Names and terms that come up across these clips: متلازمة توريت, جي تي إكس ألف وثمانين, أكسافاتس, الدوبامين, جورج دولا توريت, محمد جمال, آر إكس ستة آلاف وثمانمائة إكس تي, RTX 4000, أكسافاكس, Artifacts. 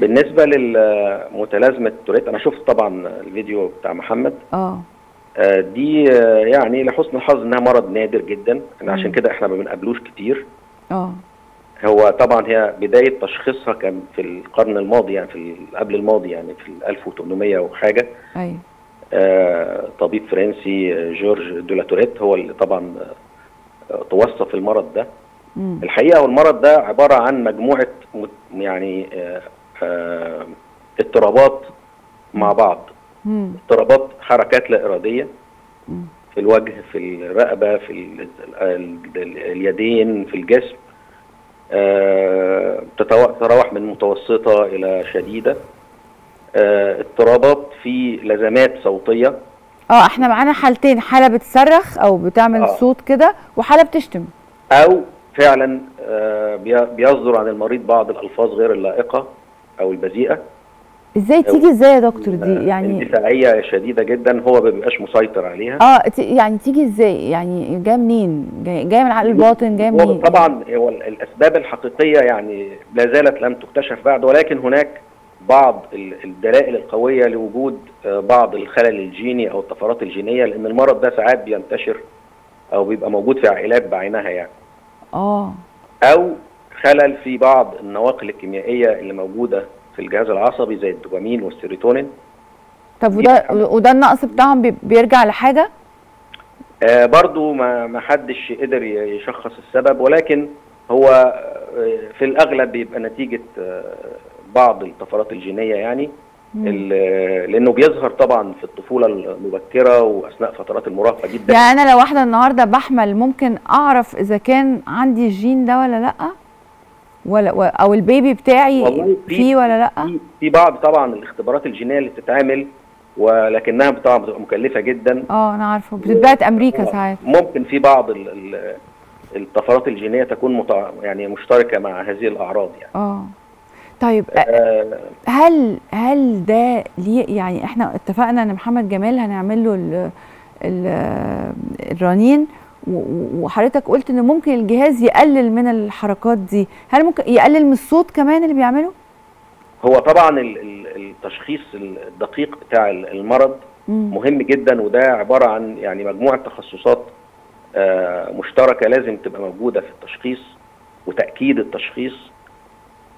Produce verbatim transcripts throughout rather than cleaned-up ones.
بالنسبه للمتلازمه توريت، انا شفت طبعا الفيديو بتاع محمد. اه دي يعني لحسن الحظ انها مرض نادر جدا، عشان كده احنا ما بنقابلوش كتير. اه هو طبعا هي بدايه تشخيصها كان في القرن الماضي، يعني في قبل الماضي، يعني في ألف وثمانمائة وحاجه. ايوه. آه طبيب فرنسي جورج دولا توريت هو اللي طبعا توصف المرض ده. مم. الحقيقه والمرض ده عباره عن مجموعه يعني آه آه اضطرابات مع بعض. مم. اضطرابات حركات لا اراديه. مم. في الوجه، في الرقبه، في اليدين، في الجسم، آه تتراوح من متوسطه الى شديده. آه اضطرابات في لزمات صوتيه. اه احنا معانا حالتين، حاله بتصرخ او بتعمل آه. صوت كده، وحاله بتشتم او فعلا آه بيصدر عن المريض بعض الالفاظ غير اللائقه او البذيئه. ازاي تيجي ازاي يا دكتور دي؟ يعني اندفاعيه شديده جدا، هو ما بيبقاش مسيطر عليها. اه يعني تيجي ازاي؟ يعني جايه منين؟ جايه من العقل الباطن؟ جايه منين؟ طبعا هو الاسباب الحقيقيه يعني لا زالت لم تكتشف بعد، ولكن هناك بعض الدلائل القويه لوجود بعض الخلل الجيني او الطفرات الجينيه، لان المرض ده ساعات بينتشر او بيبقى موجود في عائلات بعينها يعني. اه او خلل في بعض النواقل الكيميائيه اللي موجوده في الجهاز العصبي زي الدوبامين والسيروتونين. طب وده وده النقص بتاعهم بيرجع لحاجه؟ آه برضو ما ما حدش قدر يشخص السبب، ولكن هو في الاغلب بيبقى نتيجه بعض الطفرات الجينيه يعني، لانه بيظهر طبعا في الطفوله المبكره واثناء فترات المراهقه جدا. يعني انا لو واحده النهارده بحمل ممكن اعرف اذا كان عندي الجين ده ولا لا؟ ولا او البيبي بتاعي فيه ولا لا؟ في بعض طبعا الاختبارات الجينيه اللي بتتعمل، ولكنها طبعا بتبقى مكلفه جدا. اه انا عارفه، بتتبعت امريكا ساعات. ممكن في بعض الطفرات الجينيه تكون يعني مشتركه مع هذه الاعراض يعني. اه طيب آه هل هل ده ليه؟ يعني احنا اتفقنا ان محمد جمال هنعمل له ال ال الرنين، وحضرتك قلت ان ممكن الجهاز يقلل من الحركات دي، هل ممكن يقلل من الصوت كمان اللي بيعمله؟ هو طبعا التشخيص الدقيق بتاع المرض مهم جدا، وده عباره عن يعني مجموعه تخصصات مشتركه لازم تبقى موجوده في التشخيص وتاكيد التشخيص،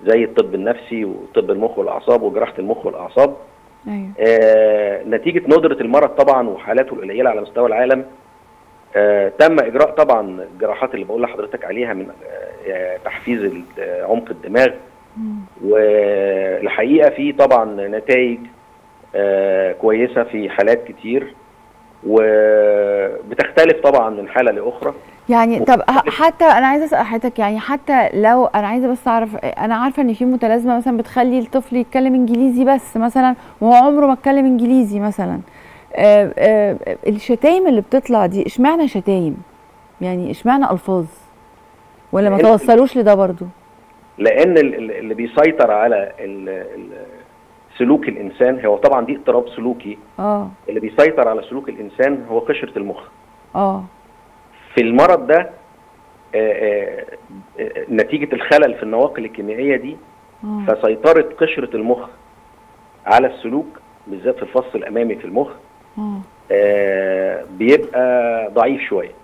زي الطب النفسي وطب المخ والاعصاب وجراحه المخ والاعصاب. ايوه. آه نتيجه ندره المرض طبعا وحالاته القليله على مستوى العالم، آه تم اجراء طبعا الجراحات اللي بقول لحضرتك عليها من آه تحفيز عمق الدماغ، والحقيقه في طبعا نتائج آه كويسه في حالات كتير، وبتختلف طبعا من حاله لاخرى يعني. طب حتى انا عايزه اسال حضرتك، يعني حتى لو انا عايزه بس اعرف، انا عارفه ان في متلازمه مثلا بتخلي الطفل يتكلم انجليزي بس مثلا، وهو عمره ما اتكلم انجليزي مثلا. آآ آآ الشتايم اللي بتطلع دي اشمعنى شتايم؟ يعني اشمعنى الفاظ؟ ولا ما توصلوش لده برضو؟ لان اللي بيسيطر على سلوك الانسان هو طبعا دي اضطراب سلوكي. اه اللي بيسيطر على سلوك الانسان هو قشره المخ. اه في المرض ده آآ آآ نتيجه الخلل في النواقل الكيميائيه دي، آه. فسيطرت قشره المخ على السلوك بالذات في الفص الامامي في المخ، آه بيبقى ضعيف شويه.